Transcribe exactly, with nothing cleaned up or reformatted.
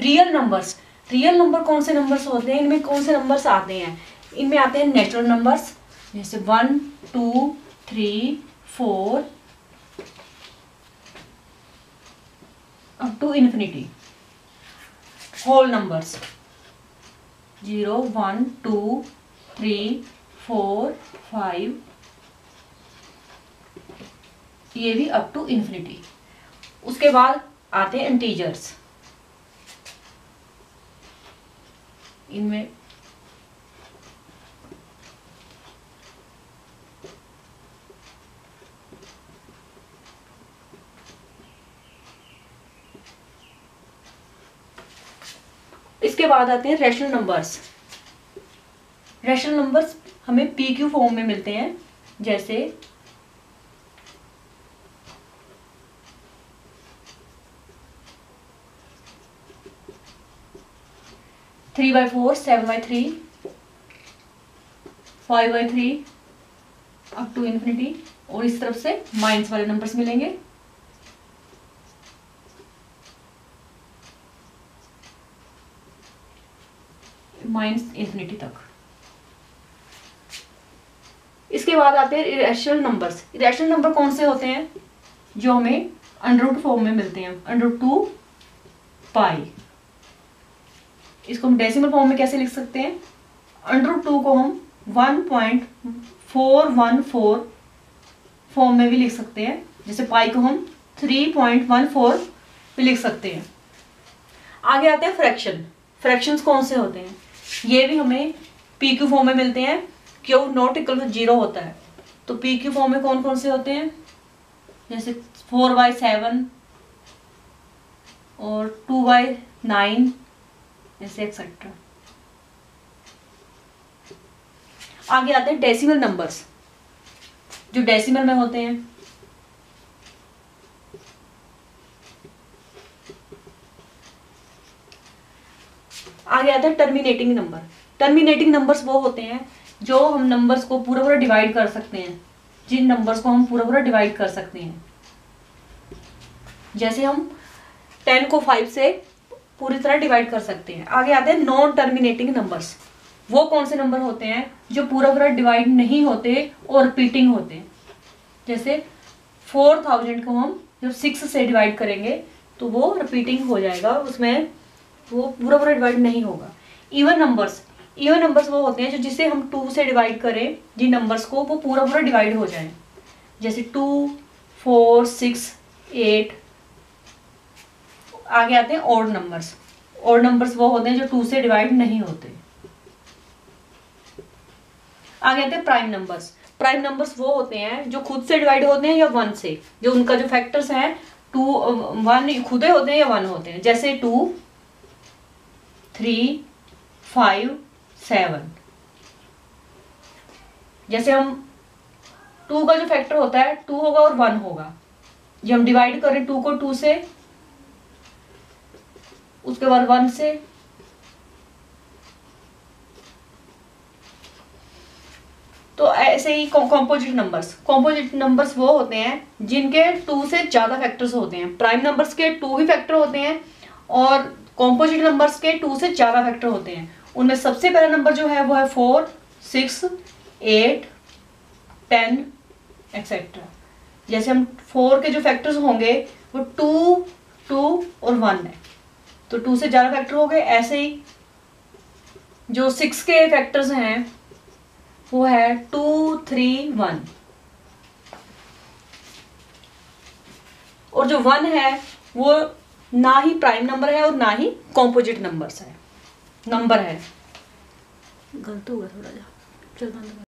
Real numbers, real number कौन से numbers होते हैं, इनमें कौन से नंबर्स आते हैं, इनमें आते हैं नेचुरल नंबर्स जैसे one two three four up to infinity, whole numbers zero one two three four five, ये भी अप टू इन्फिनिटी। उसके बाद आते हैं इंटीजर्स, इनमें इसके बाद आते हैं रैशनल नंबर्स। रैशनल नंबर्स हमें पी क्यू फॉर्म में मिलते हैं जैसे three by four, seven by three, five by three up to infinity, और इस तरफ से माइनस वाले नंबर्स मिलेंगे। माइनस इन्फिनिटी तक। इसके बाद आते हैं इरेशनल नंबर्स। इरेशनल नंबर कौन से होते हैं, जो हमें अंडर रूट फॉर्म में मिलते हैं, अंडर रूट टू पाई। इसको हम डेसिमल फॉर्म में कैसे लिख सकते हैं, अंडर रूट टू को हम one point four one four form में भी लिख सकते हैं, जैसे पाई को हम थ्री पॉइंट वन फोर भी लिख सकते हैं। आगे आते हैं फ्रैक्शन। फ्रैक्शंस कौन से होते हैं, ये भी हमें पी क्यू फॉर्म में मिलते हैं। Q not equal to zero होता है, तो पी क्यू फॉर्म में कौन कौन से होते हैं, जैसे फोर बाई सेवन और टू बाई नाइन जैसे एक्सेट्रा। आगे आते हैं डेसिमल नंबर्स, जो डेसिमल में होते हैं। आगे आता है टर्मिनेटिंग नंबर। टर्मिनेटिंग नंबर्स वो होते हैं जो हम नंबर्स को पूरा पूरा डिवाइड कर सकते हैं, जिन नंबर्स को हम पूरा पूरा डिवाइड कर सकते हैं, जैसे हम टेन को फाइव से पूरी तरह डिवाइड कर सकते हैं। आगे आते हैं नॉन टर्मिनेटिंग नंबर्स। वो कौन से नंबर होते हैं जो पूरा पूरा डिवाइड नहीं होते और रिपीटिंग होते, जैसे फोर थाउजेंड को हम जब सिक्स से डिवाइड करेंगे तो वो रिपीटिंग हो जाएगा, उसमें वो पूरा पूरा डिवाइड नहीं होगा। इवन नंबर्स, इवन नंबर्स वो होते हैं जो जिसे हम टू से डिवाइड करें, जिन नंबर्स को वो पूरा पूरा डिवाइड हो जाए, जैसे टू फोर सिक्स एट। आगे आते हैं ऑड नंबर्स। ऑड नंबर्स वो होते हैं जो टू से डिवाइड नहीं होते। आगे आते हैं प्राइम नंबर्स। प्राइम नंबर्स वो होते हैं जो खुद से डिवाइड होते हैं या वन से, जो उनका जो फैक्टर्स हैं टू वन खुद होते हैं या वन होते हैं, जैसे टू थ्री फाइव सेवन। जैसे हम टू का जो फैक्टर होता है टू होगा और वन होगा, जब हम डिवाइड करें टू को टू से, उसके बाद वन से। तो ऐसे ही कॉम्पोजिट नंबर्स। कॉम्पोजिट नंबर्स वो होते हैं जिनके टू से ज्यादा फैक्टर्स होते हैं। प्राइम नंबर्स के टू ही फैक्टर होते हैं और कॉम्पोजिट नंबर्स के टू से ज्यादा फैक्टर होते हैं। उनमें सबसे पहला नंबर जो है वो है four six eight ten etcetera. जैसे हम फोर के जो फैक्टर्स होंगे वो टू टू और वन है, तो टू से ज्यादा फैक्टर हो गए। ऐसे ही जो सिक्स के फैक्टर्स हैं वो है टू थ्री वन, और जो वन है वो ना ही प्राइम नंबर है और ना ही कॉम्पोजिट नंबर्स है, नंबर है। गलत होगा थोड़ा सा, चल बंद।